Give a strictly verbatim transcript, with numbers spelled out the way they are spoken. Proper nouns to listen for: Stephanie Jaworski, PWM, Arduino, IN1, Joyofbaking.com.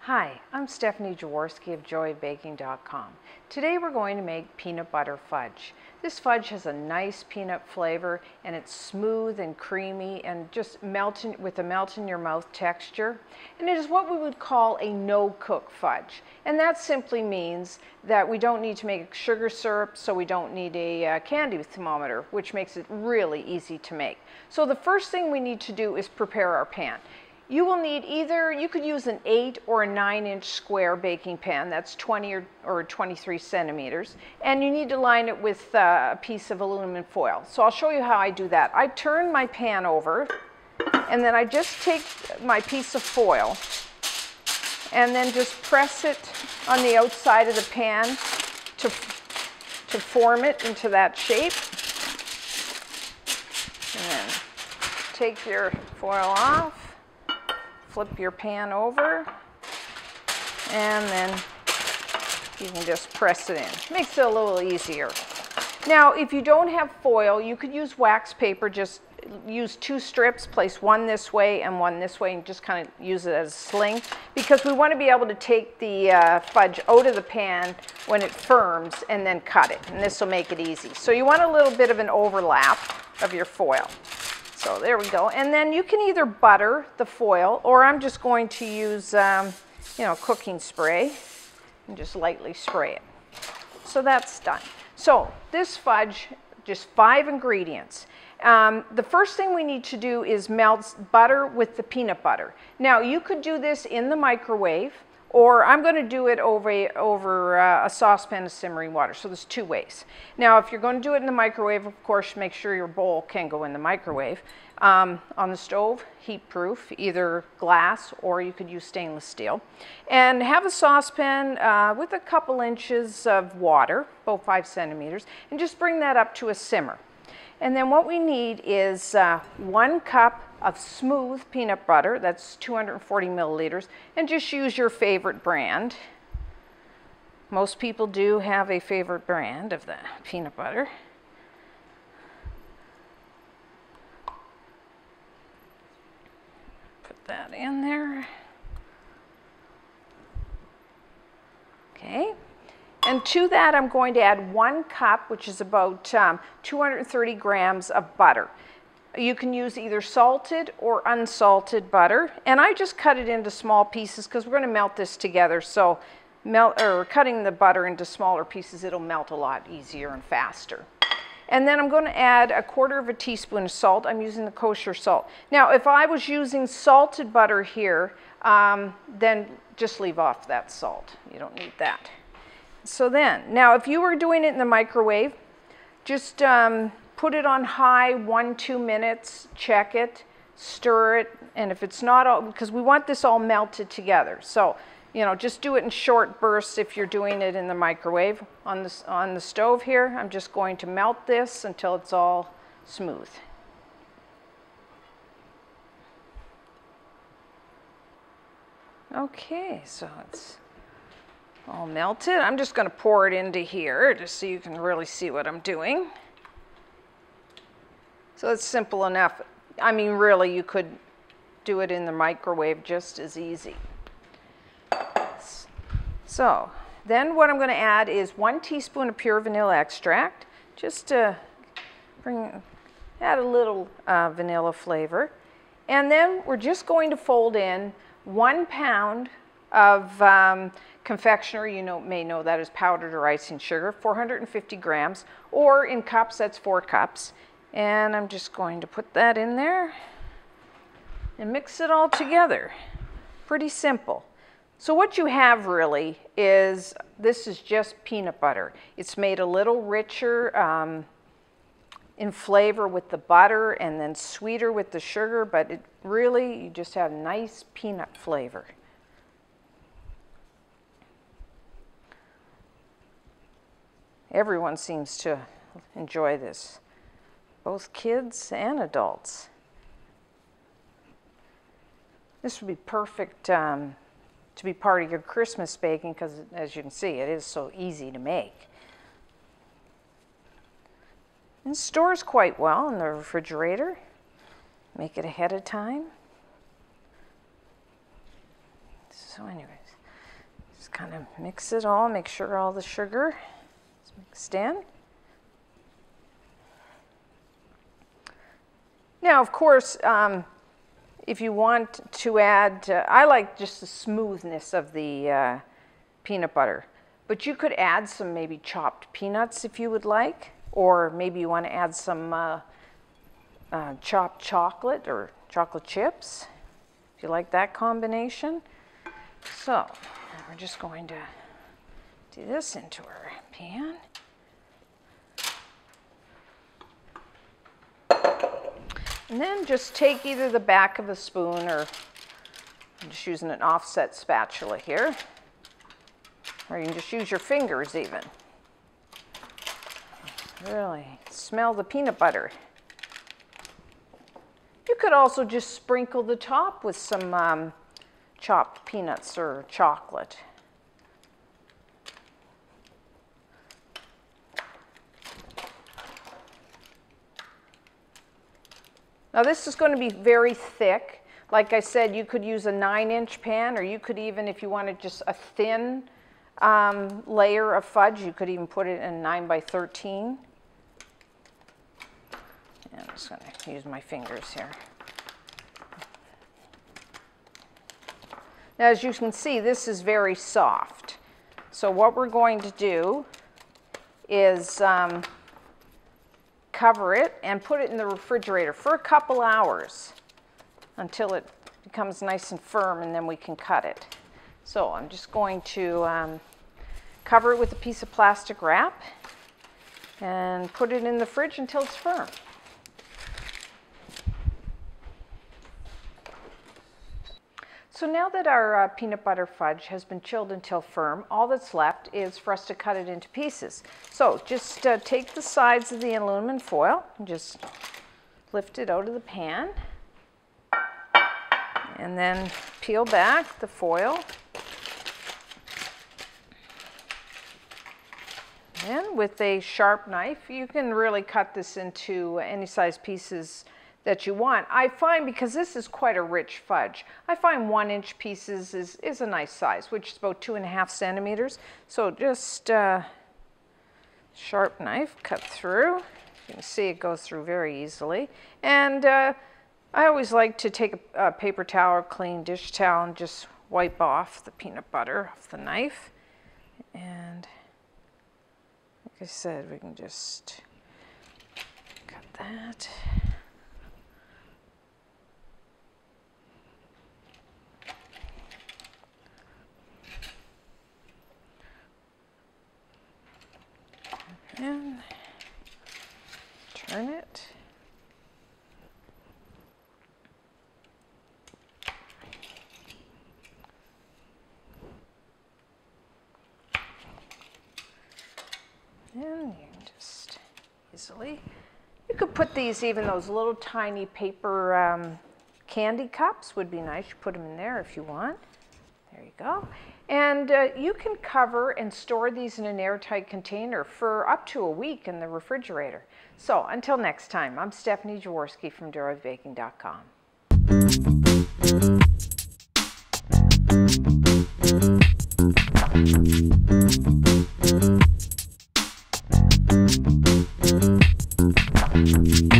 Hi, I'm Stephanie Jaworski of joy of baking dot com. Today we're going to make peanut butter fudge. This fudge has a nice peanut flavor and it's smooth and creamy and just melt in, with a melt in your mouth texture. And it is what we would call a no-cook fudge. And that simply means that we don't need to make sugar syrup, so we don't need a uh, candy thermometer, which makes it really easy to make. So the first thing we need to do is prepare our pan. You will need either, you could use an eight or a nine inch square baking pan, that's twenty or, or twenty-three centimeters, and you need to line it with uh, a piece of aluminum foil. So I'll show you how I do that. I turn my pan over and then I just take my piece of foil and then just press it on the outside of the pan to, to form it into that shape. And then take your foil off. Flip your pan over and then you can just press it in. Makes it a little easier. Now, if you don't have foil, you could use wax paper. Just use two strips, place one this way and one this way, and just kind of use it as a sling, because we want to be able to take the uh, fudge out of the pan when it firms and then cut it, and this will make it easy. So you want a little bit of an overlap of your foil. So there we go. And then you can either butter the foil, or I'm just going to use, um, you know, cooking spray and just lightly spray it. So that's done. So this fudge, just five ingredients. Um, the first thing we need to do is melt butter with the peanut butter. Now you could do this in the microwave, or I'm going to do it over, over uh, a saucepan of simmering water. So there's two ways. Now, if you're going to do it in the microwave, of course, make sure your bowl can go in the microwave. Um, on the stove, heat proof, either glass or you could use stainless steel. And have a saucepan uh, with a couple inches of water, about five centimeters, and just bring that up to a simmer. And then what we need is uh, one cup of smooth peanut butter, that's two hundred forty milliliters, and just use your favorite brand. Most people do have a favorite brand of the peanut butter. Put that in there. Okay. And to that, I'm going to add one cup, which is about um, two hundred thirty grams of butter. You can use either salted or unsalted butter. And I just cut it into small pieces because we're going to melt this together. So melt, or cutting the butter into smaller pieces, it'll melt a lot easier and faster. And then I'm going to add a quarter of a teaspoon of salt. I'm using the kosher salt. Now, if I was using salted butter here, um, then just leave off that salt. You don't need that. So then, now if you were doing it in the microwave, just um, put it on high, one, two minutes, check it, stir it, and if it's not all, because we want this all melted together. So, you know, just do it in short bursts if you're doing it in the microwave. On the, on the stove here, I'm just going to melt this until it's all smooth. Okay, so it's all melted. I'm just going to pour it into here just so you can really see what I'm doing. So it's simple enough. I mean, really, you could do it in the microwave just as easy. So then what I'm going to add is one teaspoon of pure vanilla extract, just to bring, add a little uh, vanilla flavor. And then we're just going to fold in one pound of um, confectionery, you know, may know that is powdered or icing sugar, four hundred fifty grams, or in cups, that's four cups. And I'm just going to put that in there and mix it all together. Pretty simple. So what you have really is, this is just peanut butter. It's made a little richer um, in flavor with the butter and then sweeter with the sugar, but it really, you just have nice peanut flavor. Everyone seems to enjoy this, both kids and adults. This would be perfect um, to be part of your Christmas baking, because as you can see, it is so easy to make. and stores quite well in the refrigerator. Make it ahead of time. So anyways, just kind of mix it all, make sure all the sugar is mixed in. Now, of course, um, if you want to add, uh, I like just the smoothness of the uh, peanut butter, but you could add some maybe chopped peanuts if you would like, or maybe you want to add some uh, uh, chopped chocolate or chocolate chips, if you like that combination. So we're just going to do this into our pan. And then just take either the back of a spoon, or I'm just using an offset spatula here, or you can just use your fingers even. Really smell the peanut butter. You could also just sprinkle the top with some um, chopped peanuts or chocolate. Now this is going to be very thick. Like I said, you could use a nine inch pan, or you could even, if you wanted just a thin um, layer of fudge, you could even put it in nine by thirteen. And I'm just going to use my fingers here. Now as you can see, this is very soft. So what we're going to do is um, cover it and put it in the refrigerator for a couple hours until it becomes nice and firm, and then we can cut it. So I'm just going to um, cover it with a piece of plastic wrap and put it in the fridge until it's firm. So now that our uh, peanut butter fudge has been chilled until firm, all that's left is for us to cut it into pieces. So just uh, take the sides of the aluminum foil and just lift it out of the pan, and then peel back the foil. And with a sharp knife, you can really cut this into any size pieces that you want. I find, because this is quite a rich fudge, I find one inch pieces is, is a nice size, which is about two and a half centimeters. So just uh, sharp knife, cut through. You can see it goes through very easily. And uh, I always like to take a, a paper towel, clean dish towel, and just wipe off the peanut butter off the knife. And like I said, we can just cut that. And turn it. And you just easily. You could put these, even those little tiny paper um, candy cups would be nice. You put them in there if you want. There you go. And uh, you can cover and store these in an airtight container for up to a week in the refrigerator. So until next time, I'm Stephanie Jaworski from Joyofbaking dot com.